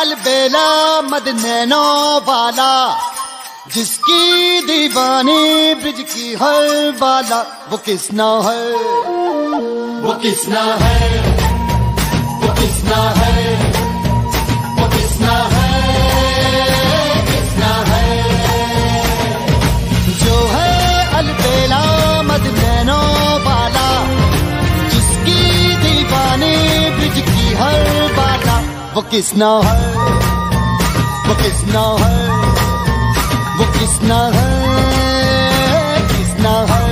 अलबेला मद नैनों वाला, जिसकी दीवानी ब्रिज की हर बाला। वो किसना है, वो किसना है, वो किसना है, वो किसना है, किसना है, जो है अलबेला मद नैनों वाला, जिसकी दीवानी ब्रिज की हर बाला। वो किसना है, वो किसना है, वो किसना है, किसना है।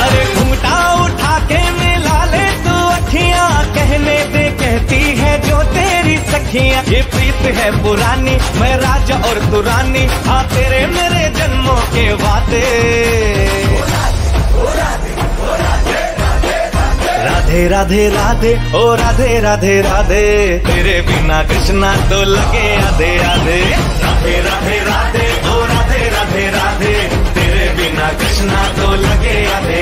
अरे घूंघटा उठा के मिला ले तू अखियां, कहने दे कहती है जो तेरी सखियां। ये प्रीत है पुरानी, मैं राजा और तू रानी। हाँ तेरे मेरे जन्मों के वादे। राधे राधे राधे, ओ राधे राधे राधे, तेरे बिना कृष्णा तो लगे आधे आधे। राधे राधे राधे, ओ राधे राधे राधे, तेरे बिना कृष्णा तो लगे आधे